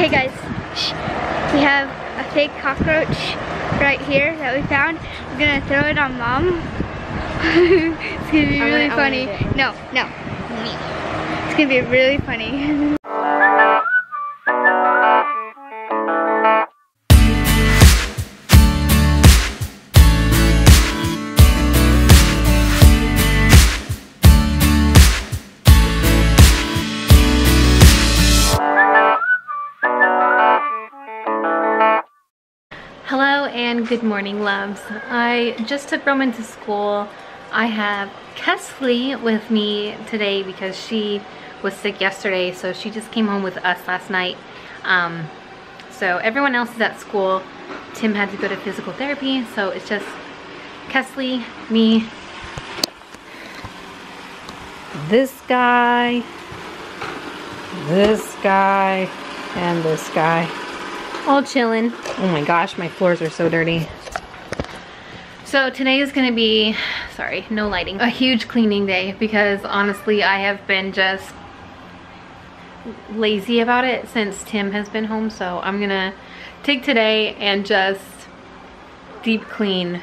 Okay guys, we have a fake cockroach right here that we found. We're gonna throw it on Mom. It's gonna be really funny. No, no, me. It's gonna be really funny. And good morning, loves. I just took Roman to school. I have Kesley with me today because she was sick yesterday, so she just came home with us last night. So everyone else is at school. Tim had to go to physical therapy, so it's just Kesley, me, this guy, and this guy. All chilling. Oh my gosh, my floors are so dirty. So today is gonna be, sorry, no lighting, a huge cleaning day because honestly I have been just lazy about it since Tim has been home. So I'm gonna take today and just deep clean.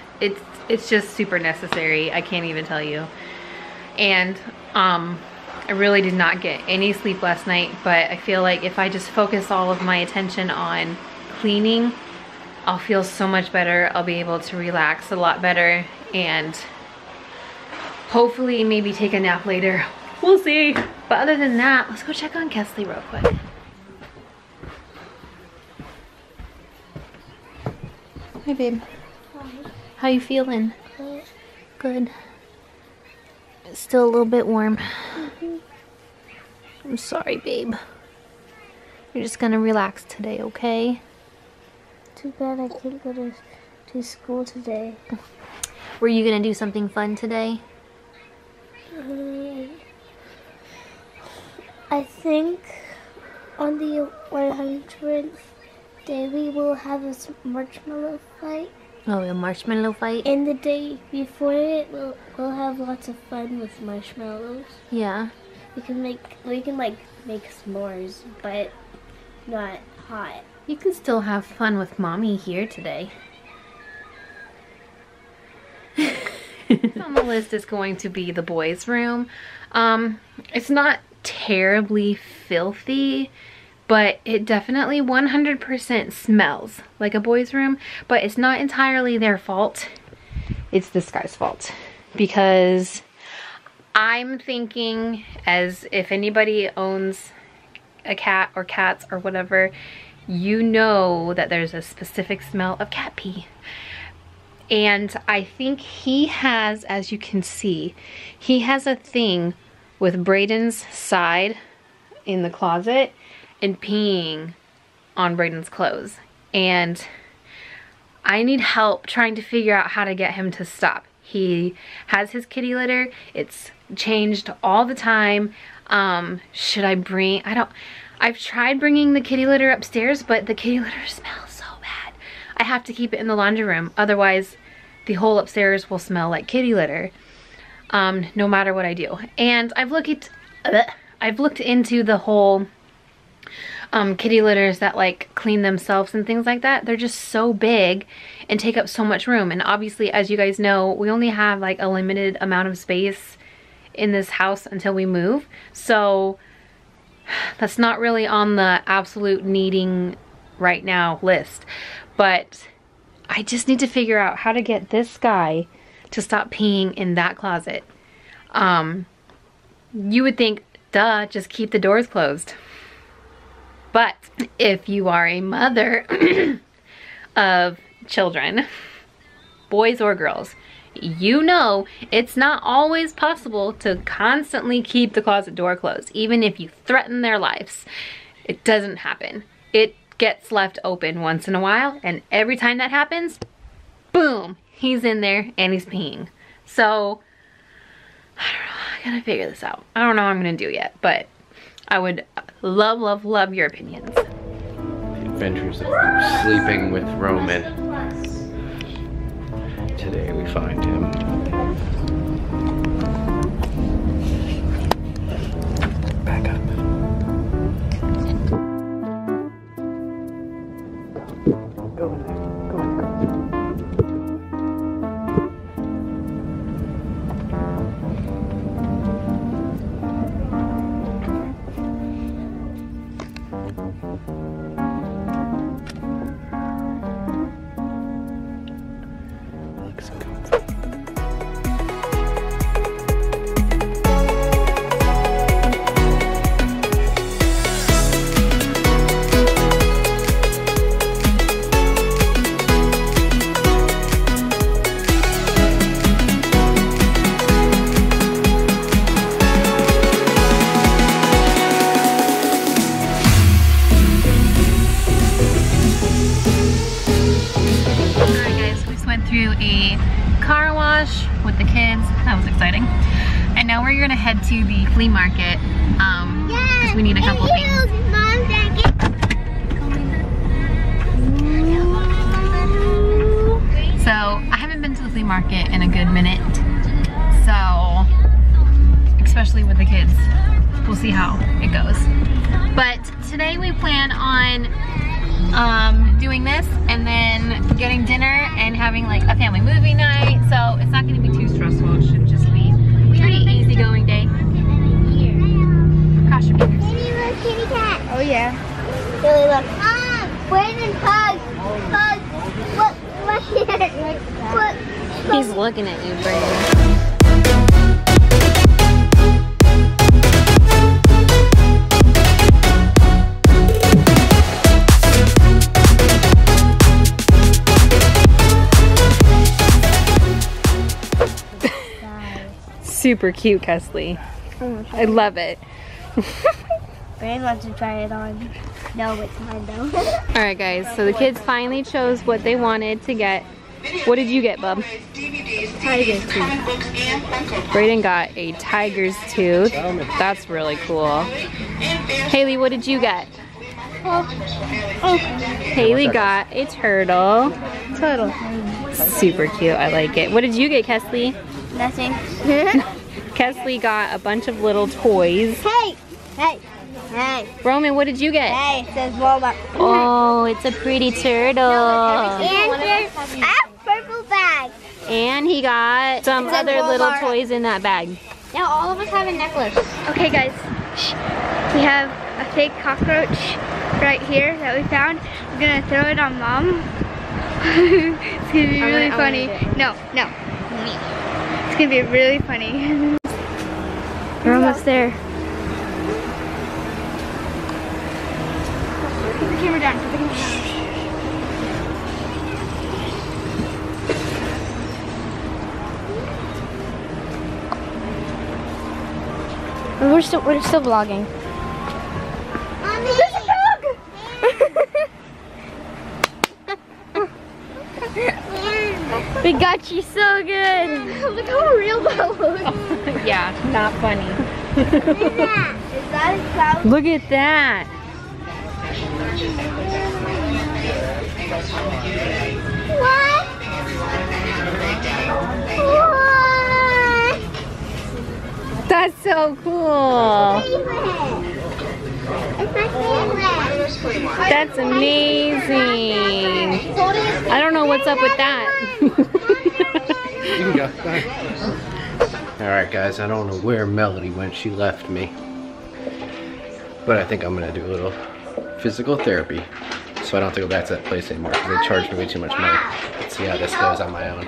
It's just super necessary, I can't even tell you. And I really did not get any sleep last night, but I feel like if I just focus all of my attention on cleaning, I'll feel so much better. I'll be able to relax a lot better and hopefully maybe take a nap later. We'll see. But other than that, let's go check on Kesley real quick. Hi babe. Hi. How you feeling? Good. Good. It's still a little bit warm. I'm sorry, babe. You're just gonna relax today, okay? Too bad I can't go to school today. Were you gonna do something fun today? I think on the 100th day we will have a marshmallow fight. Oh, a marshmallow fight? And the day before it, we'll have lots of fun with marshmallows. Yeah. We can like make s'mores, but not hot. You can still have fun with Mommy here today. On the list is going to be the boys' room. It's not terribly filthy, but it definitely 100% smells like a boys' room, but it's not entirely their fault. It's this guy's fault because I'm thinking, as if anybody owns a cat or cats or whatever, you know that there's a specific smell of cat pee. And I think he has, as you can see, he has a thing with Brayden's side in the closet and peeing on Brayden's clothes, and I need help trying to figure out how to get him to stop. He has his kitty litter, it's changed all the time. Should I bring, I've tried bringing the kitty litter upstairs, but the kitty litter smells so bad. I have to keep it in the laundry room, otherwise the whole upstairs will smell like kitty litter, no matter what I do. And I've looked into the whole kitty litters that like clean themselves and things like that. They're just so big and take up so much room, and obviously, as you guys know, we only have like a limited amount of space in this house until we move, so that's not really on the absolute needing right now list, but I just need to figure out how to get this guy to stop peeing in that closet. You would think, duh, just keep the doors closed. But if you are a mother of children, boys or girls, you know it's not always possible to constantly keep the closet door closed. Even if you threaten their lives, it doesn't happen. It gets left open once in a while, and every time that happens, boom, he's in there and he's peeing. So, I don't know, I gotta figure this out. I don't know what I'm gonna do yet, but I would love, love, love your opinions. The adventures of sleeping with Roman. Today we find him. Back up. Go in there. Go in there. Car wash with the kids. That was exciting. And now we're gonna head to the flea market because we need a couple things. So I haven't been to the flea market in a good minute. So especially with the kids, we'll see how it goes. But today we plan on doing this and then getting dinner and having like a family movie night, so it's not going to be too stressful. It should just be a pretty easy going day. Cross your fingers. Kitty, look, kitty cat. Oh yeah. Really look. Mom, Brayden hugs. Hugs. Look here. Look. He's looking at you, Brayden. Super cute, Kesley. I love it. Brayden wants to try it on. No, it's mine though. Alright guys, so the kids finally chose what they wanted to get. What did you get, bub? Tiger's tooth. Brayden got a tiger's tooth. That's really cool. Haley, what did you get? Haley got a turtle. Super cute, I like it. What did you get, Kesley? Nothing. Kesley got a bunch of little toys. Hey! Hey! Hey! Roman, what did you get? Hey, it says Walmart. Oh, it's a pretty turtle. And a purple bag. And he got some other little toys in that bag. Now all of us have a necklace. Okay guys, we have a fake cockroach right here that we found. We're gonna throw it on Mom. It's gonna be really funny. No, no. Me. It's gonna be really funny. We're almost there. Put the camera down. Put the camera down. We're still vlogging. Mommy. There's a dog! We got you so good. Look how real that looks. Oh, yeah, not funny. Is that a cloud? Look at that. What? That's so cool. It's my favorite. That's amazing. I don't know what's up with that. You can go. Alright guys, I don't know where Melody went. She left me. But I think I'm going to do a little physical therapy so I don't have to go back to that place anymore because they charged me way too much money. Let's see how this goes on my own.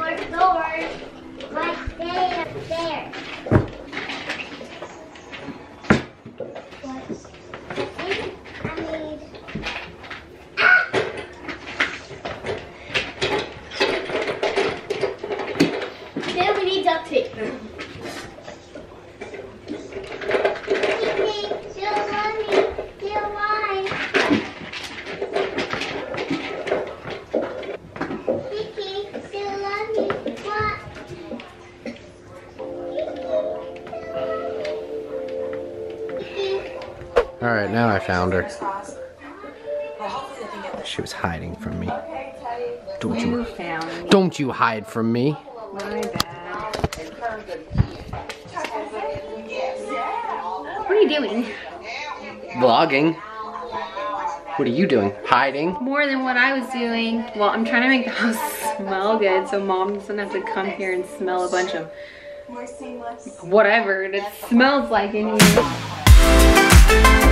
Alright, now I found her. She was hiding from me. Don't you hide from me. My bad. What are you doing? Vlogging. What are you doing? Hiding? More than what I was doing. Well, I'm trying to make the house smell good so mom doesn't have to come here and smell a bunch of whatever it smells like in here.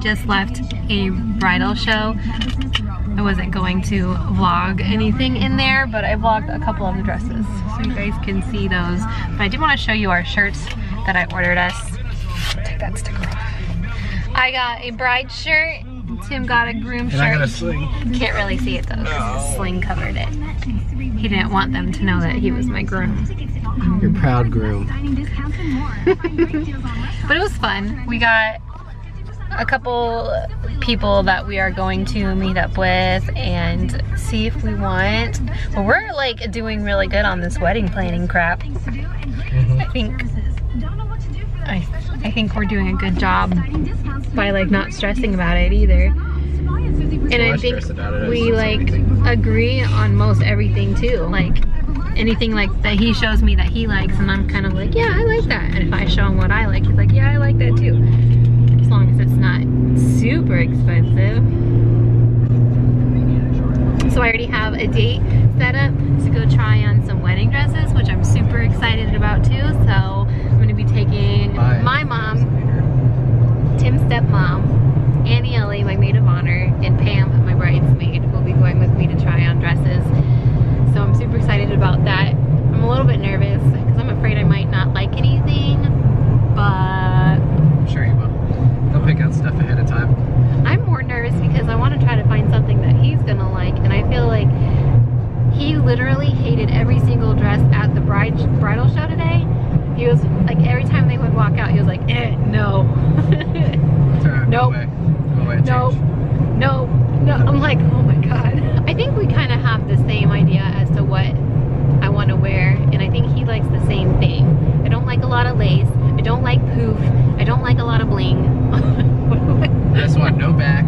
Just left a bridal show. I wasn't going to vlog anything in there, but I vlogged a couple of the dresses so you guys can see those. But I did want to show you our shirts that I ordered us. Take that sticker off. I got a bride shirt, Tim got a groom shirt. I got a sling. Can't really see it though because the sling covered it. He didn't want them to know that he was my groom. Your proud groom. But it was fun. We got a couple people that we are going to meet up with and see if we want. Well, we're like doing really good on this wedding planning crap. Mm-hmm. I think we're doing a good job by like not stressing about it either. And I think we like agree on most everything too. Like anything like that he shows me that he likes and I'm kind of like, yeah, I like that. And if I show him what I like, he's like, yeah, I like that too. As long as it's not super expensive. So I already have a date set up to go try on some wedding dresses, which I'm super excited about too. So I'm going to be taking my mom, Tim's stepmom, Annie Ellie, my maid of honor, and Pam, my bridesmaid, will be going with me to try on dresses. So I'm super excited about that. I'm a little bit nervous because I'm afraid I might not like anything, but I'm sure you will. They'll pick out stuff ahead of time. I'm more nervous because I want to try to find something that he's going to like, and I feel like he literally hated every single dress at the bridal show today. He was like, every time they would walk out, he was like, eh, no. Right, nope. Nope. Nope. No. I'm like, oh my god. I think we kind of have the same idea as to what I want to wear, and I think he likes the same thing. I don't like a lot of lace. I don't like poof. I don't like a lot of bling. I just want no back.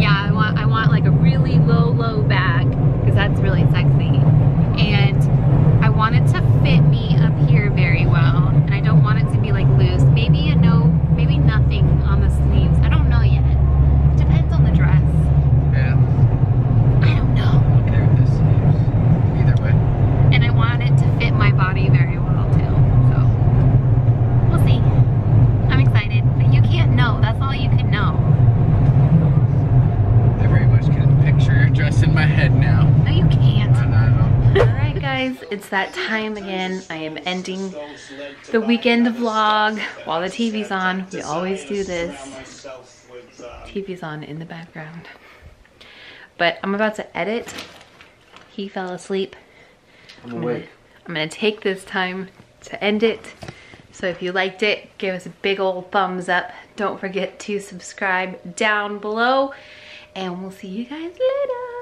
Yeah, I want like a really low back because that's really sexy. And I want it to fit me up here very well. And I don't want it to be like loose. Maybe a no, maybe nothing on the sleeves. I don't know yet. It depends on the dress. Yeah. I don't know. I'm okay with the sleeves. Either way. And I want it to fit my body very well. It's that time again. I am ending the weekend vlog while the TV's on. We always do this. TV's on in the background. But I'm about to edit. He fell asleep. I'm gonna take this time to end it. So if you liked it, give us a big old thumbs up. Don't forget to subscribe down below. And we'll see you guys later.